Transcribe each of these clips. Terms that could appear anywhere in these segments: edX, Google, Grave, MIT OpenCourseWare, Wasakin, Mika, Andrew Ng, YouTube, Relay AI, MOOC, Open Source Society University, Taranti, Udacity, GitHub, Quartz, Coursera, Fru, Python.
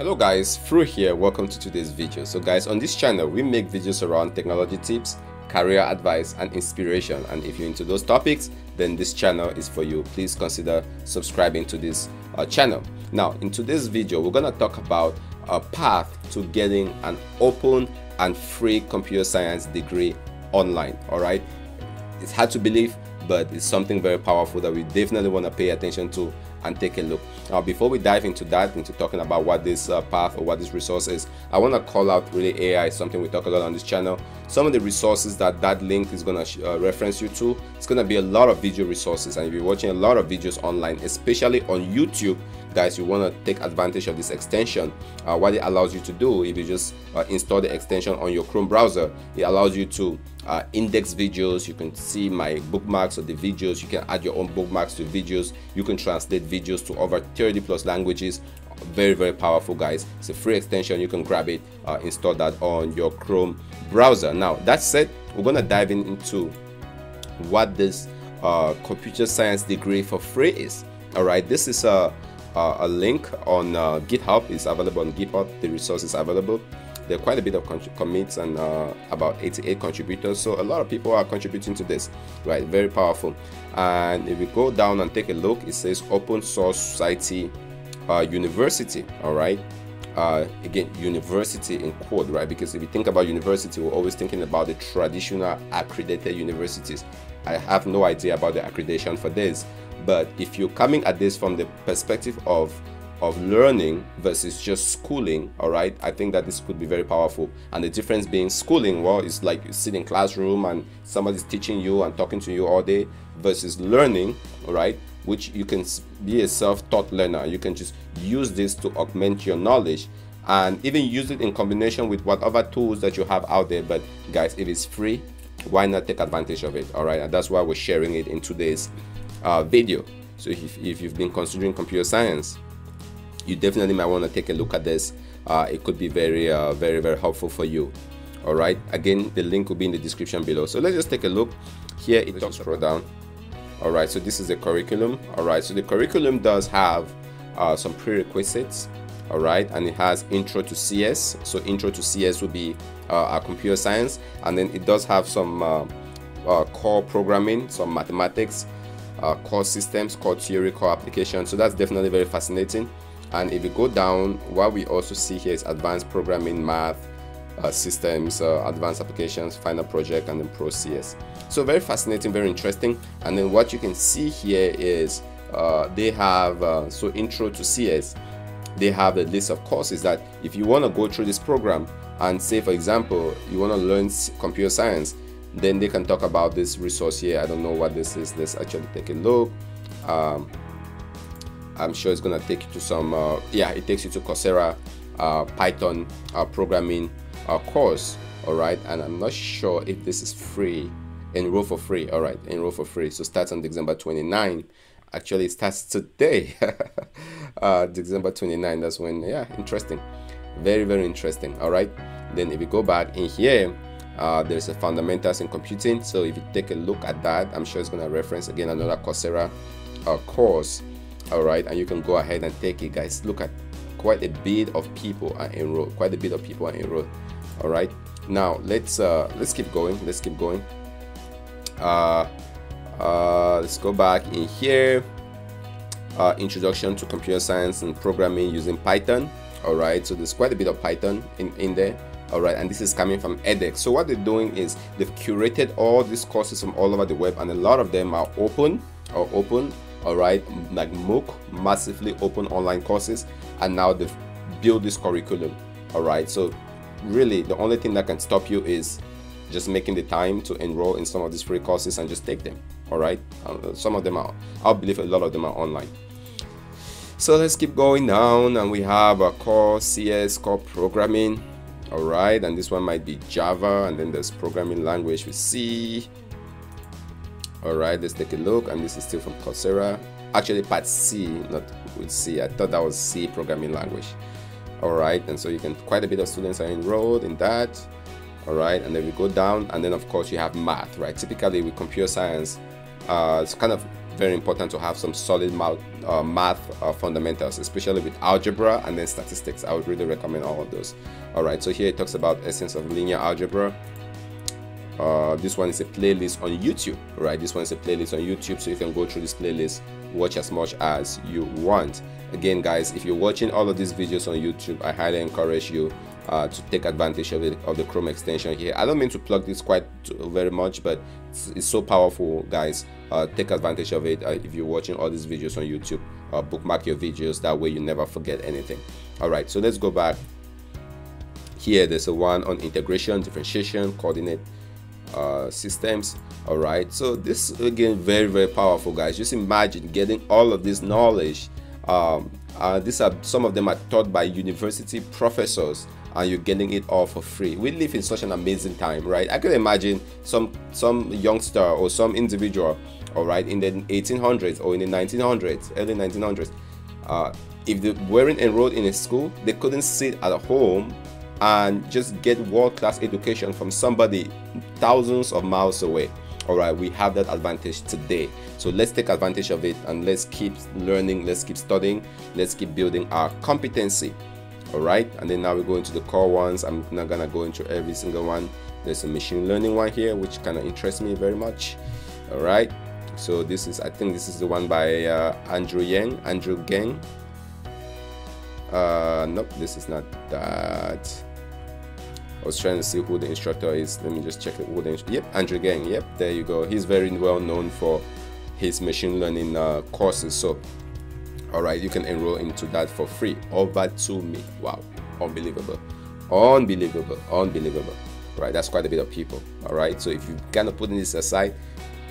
Hello guys, Fru here, welcome to today's video. So guys, on this channel we make videos around technology tips, career advice and inspiration, and if you're into those topics then this channel is for you. Please consider subscribing to this channel. Now in today's video we're gonna talk about a path to getting an open and free computer science degree online. Alright, it's hard to believe but it's something very powerful that we definitely want to pay attention to and take a look. Now before we dive into that, into talking about what this path or what this resource is, I want to call out Relay AI, something we talk a lot on this channel. Some of the resources that link is going to reference you to, it's going to be a lot of video resources, and if you're watching a lot of videos online, especially on YouTube guys, you want to take advantage of this extension. What it allows you to do, if you just install the extension on your Chrome browser, it allows you to index videos. You can see my bookmarks of the videos, you can add your own bookmarks to videos, you can translate videos to over 30+ languages. Very, very powerful guys. It's a free extension, you can grab it, install that on your Chrome browser. Now that said, we're gonna dive into what this computer science degree for free is. All right, this is a link on GitHub. It's available on GitHub, the resource is available. There are quite a bit of commits and about 88 contributors, so a lot of people are contributing to this, right? Very powerful. And if we go down and take a look, it says Open Source Society University. All right, again, university in quote, right? Because if you think about university, we're always thinking about the traditional accredited universities. I have no idea about the accreditation for this, but if you're coming at this from the perspective of learning versus just schooling, all right, I think that this could be very powerful. And the difference being, schooling, well, it's like you sit in classroom and somebody's teaching you and talking to you all day, versus learning, all right, which you can be a self-taught learner. You can just use this to augment your knowledge and even use it in combination with whatever tools that you have out there. But guys, if it's free, why not take advantage of it? All right, and that's why we're sharing it in today's video. So if you've been considering computer science, you definitely might want to take a look at this. It could be very, very helpful for you. All right, again, the link will be in the description below. So let's just take a look here. It talks, scroll down. All right, so this is the curriculum. All right, so the curriculum does have some prerequisites. All right, and it has intro to CS. So intro to CS will be our computer science, and then it does have some core programming, some mathematics, core systems, core theory, core application. So that's definitely very fascinating. And if you go down, what we also see here is advanced programming, math, systems, advanced applications, final project, and then pro CS. So very fascinating, very interesting. And then what you can see here is they have, so intro to CS, they have a list of courses that if you want to go through this program and say, for example, you want to learn computer science, then they can talk about this resource here. I don't know what this is. Let's actually take a look. I'm sure it's gonna take you to some yeah, it takes you to Coursera Python programming course. All right, and I'm not sure if this is free. Enroll for free. All right, enroll for free. So starts on December 29. Actually, it starts today. December 29. That's when. Yeah, interesting. Very, very interesting. All right. Then if you go back in here, there's a fundamentals in computing. So if you take a look at that, I'm sure it's gonna reference again another Coursera course. All right, and you can go ahead and take it guys. Look at quite a bit of people are enrolled, quite a bit of people are enrolled. All right, now let's keep going, let's keep going. Let's go back in here. Introduction to computer science and programming using Python. All right, so there's quite a bit of Python in there. All right, and this is coming from edX. So what they're doing is they've curated all these courses from all over the web, and a lot of them are open. All right, like MOOC, massively open online courses, and now they've built this curriculum. All right, so really the only thing that can stop you is just making the time to enroll in some of these free courses and just take them. All right, some of them are, I believe a lot of them are online. So let's keep going down, and we have a core CS, core programming. All right, and this one might be Java, and then there's programming language with C. All right, let's take a look, and this is still from Coursera. Actually, part C, not with C. I thought that was C programming language. All right, and so you can, quite a bit of students are enrolled in that. All right, and then we go down, and then of course you have math, right? Typically with computer science, it's kind of very important to have some solid math fundamentals, especially with algebra and then statistics. I would really recommend all of those. All right, so here it talks about essence of linear algebra. This one is a playlist on YouTube, right? This one is a playlist on YouTube, so you can go through this playlist, watch as much as you want. Again, guys, if you're watching all of these videos on YouTube, I highly encourage you to take advantage of the Chrome extension here. I don't mean to plug this quite very much, but it's so powerful, guys. Take advantage of it. If you're watching all these videos on YouTube, bookmark your videos. That way you never forget anything. All right, so let's go back. Here, there's a one on integration, differentiation, coordinate systems. All right, so this again, very, very powerful, guys. Just imagine getting all of this knowledge. These are some of them are taught by university professors, and you're getting it all for free. We live in such an amazing time, right? I could imagine some youngster or some individual, all right, in the 1800s or in the 1900s, early 1900s, if they weren't enrolled in a school, they couldn't sit at home and just get world-class education from somebody thousands of miles away. All right, we have that advantage today, so let's take advantage of it, and let's keep learning, let's keep studying, let's keep building our competency. All right, and then now we go into the core ones. I'm not gonna go into every single one. There's a machine learning one here which kind of interests me very much. All right, so this is, I think this is the one by Andrew Ng. Nope, this is not that. I was trying to see who the instructor is. Let me just check it. Yep, Andrew Ng. Yep, there you go. He's very well known for his machine learning courses. So, all right, you can enroll into that for free. Over to me. Wow, unbelievable, unbelievable, unbelievable. Right, that's quite a bit of people. All right, so if you kind of putting this aside,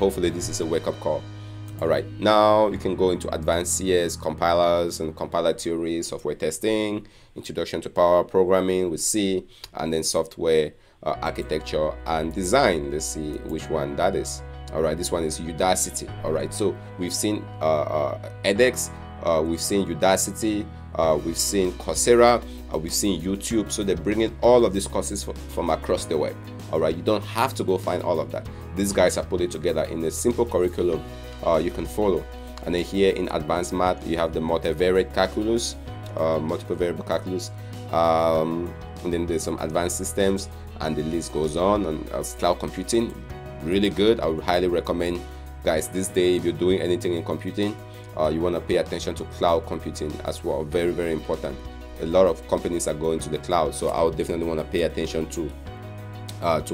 hopefully this is a wake-up call. All right, now you can go into advanced CS, compilers and compiler theory, software testing, introduction to power programming with C, and then software architecture and design. Let's see which one that is. All right, this one is Udacity. All right, so we've seen edX, we've seen Udacity, we've seen Coursera, we've seen YouTube. So they're bringing all of these courses from across the web. All right, you don't have to go find all of that. These guys have put it together in a simple curriculum you can follow. And then here in advanced math, you have the multivariate calculus, multiple variable calculus, and then there's some advanced systems, and the list goes on. And cloud computing, really good. I would highly recommend, guys, this day, if you're doing anything in computing, you want to pay attention to cloud computing as well. Very, very important. A lot of companies are going to the cloud, so I would definitely want to pay attention to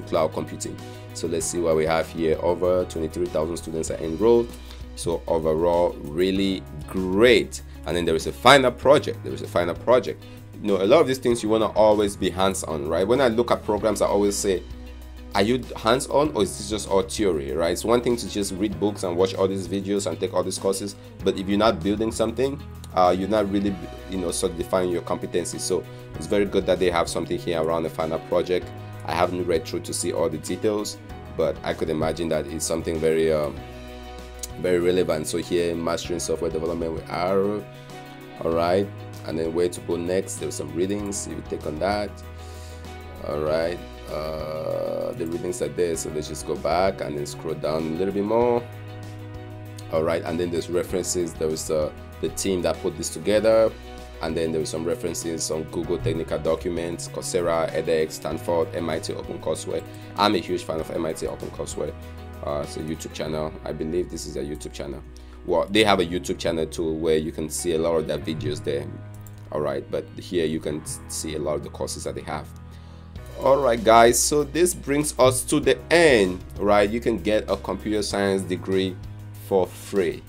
cloud computing. So let's see what we have here. Over 23,000 students are enrolled, so overall really great. And then there is a final project. You know, a lot of these things you want to always be hands-on, right? When I look at programs, I always say, are you hands-on, or is this just all theory, right? It's one thing to just read books and watch all these videos and take all these courses, but if you're not building something, you're not really, you know, solidifying your competency. So it's very good that they have something here around the final project. I haven't read through to see all the details, but I could imagine that it's something very, very relevant. So here, mastering software development with R. All right, and then where to go next? There's some readings you take on that. All right, the readings are there, so let's just go back and then scroll down a little bit more. All right, and then there's references. There was the team that put this together. And then there are some references on Google Technical Documents, Coursera, edX, Stanford, MIT OpenCourseWare. I'm a huge fan of MIT OpenCourseWare. It's a YouTube channel. I believe this is a YouTube channel. Well, they have a YouTube channel too, where you can see a lot of their videos there. All right, but here you can see a lot of the courses that they have. All right, guys, so this brings us to the end, right? You can get a computer science degree for free,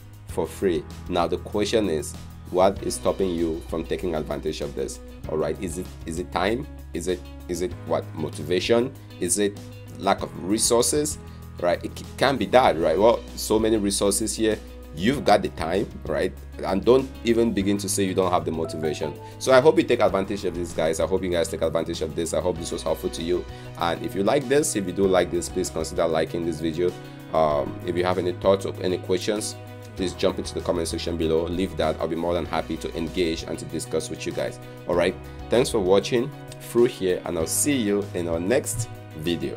Now the question is, what is stopping you from taking advantage of this? All right, is it time? Is it what, motivation? Is it lack of resources? Right, it can be that, right? Well, so many resources here. You've got the time, right? And don't even begin to say you don't have the motivation. So I hope you take advantage of this, guys. I hope you guys take advantage of this. I hope this was helpful to you. And if you like this, if you do like this, please consider liking this video. If you have any thoughts or any questions, please jump into the comment section below. Leave that. I'll be more than happy to engage and to discuss with you guys. All right, thanks for watching through here, and I'll see you in our next video.